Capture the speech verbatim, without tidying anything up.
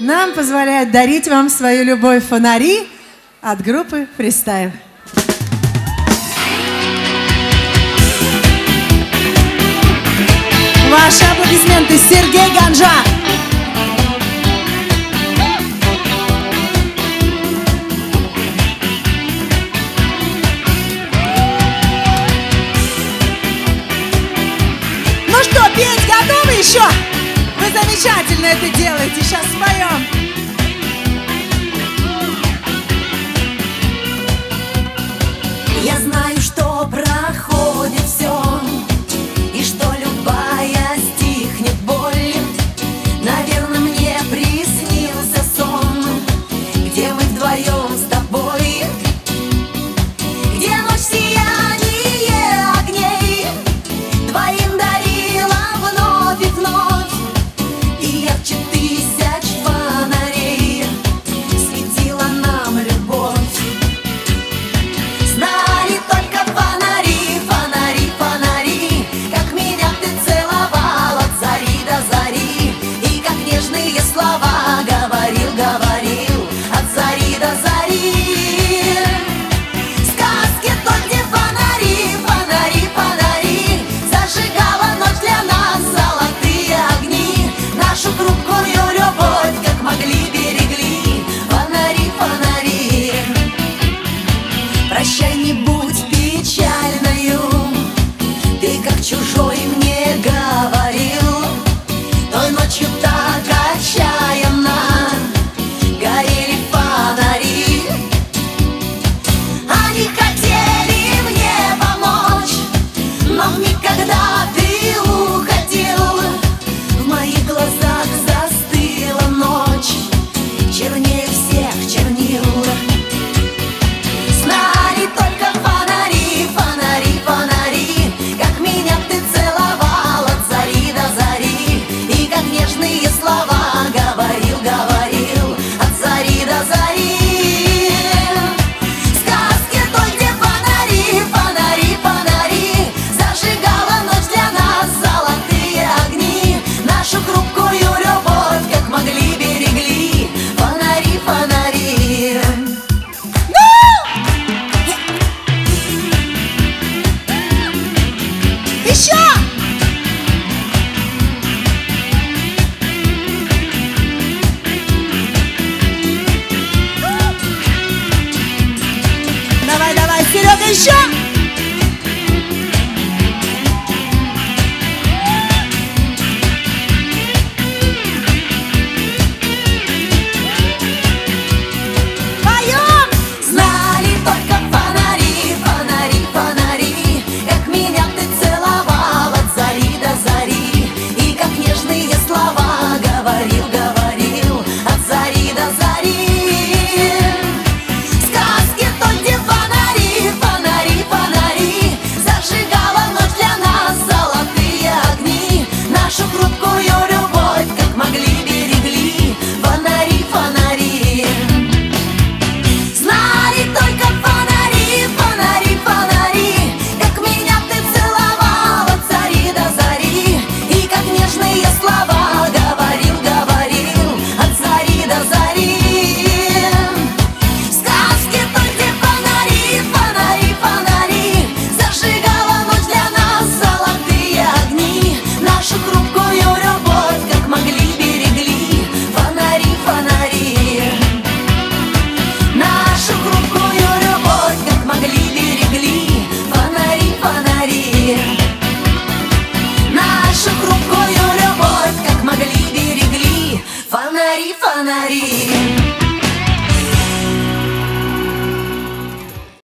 нам позволяет дарить вам свою любовь «Фонари» от группы «Фристайл». Ваши аплодисменты, Сергей Ганжа! Ну что, петь готовы еще? Вы замечательно это делаете, сейчас споем. Я знаю, что проходит все, и что любая стихнет боль. Наверное, мне приснился сон, где мы вдвоем с тобой, где ночь сияние огней твоим дарила вновь и вновь. И ярче тысяч фонарей светила нам любовь. Знали только фонари, фонари, фонари, как меня ты целовал от зари до зари, и как нежные слова говорил, говорил от зари до зари. Сказки только где фонари, фонари, фонари, зажигала ночь для нас золотые огни. Нашу хрупкую любовь, как могли, берегли фонари, фонари. Прощай, не будь печальною, ты как чужой мне говорил. Той ночью так отчаянно горели фонари. Они хотели мне помочь, но вмиг, когда ты уходил, в моих глазах застыла ночь, чернее всех чернил. Знали только фонари, фонари, фонари, как меня ты целовал от зари до зари, и как нежные слова говорил, говорил от зари до зари. Сказки той, где фонари, фонари, фонари, зажигала ночь для нас золотые огни. Нашу хрупкую любовь, как могли, берегли фонари, фонари. Еще! Давай, давай, Серега, еще! Поем! Знали только фонари, фонари, фонари, как меня ты целовал от зари до зари, и как нежные слова говорил, говорил от зари до зари. Сказки той, где фонари, фонари, фонари, зажигала ночь для нас золотые огни. Нашу хрупкую любовь, как могли, берегли фонари, фонари. Знали только фонари, фонари, фонари, как меня ты целовал от зари до зари, и как нежные слова говорил, говорил от зари до зари. Сказки только фонари, фонари, фонари, зажигала ночь для нас золотые огни. Нашу хрупкую любовь, как могли, берегли фонари, фонари. Нашу хрупкую любовь, как могли, берегли фонари, фонари. Нашу хрупкую любовь, как могли, берегли фонари, фонари.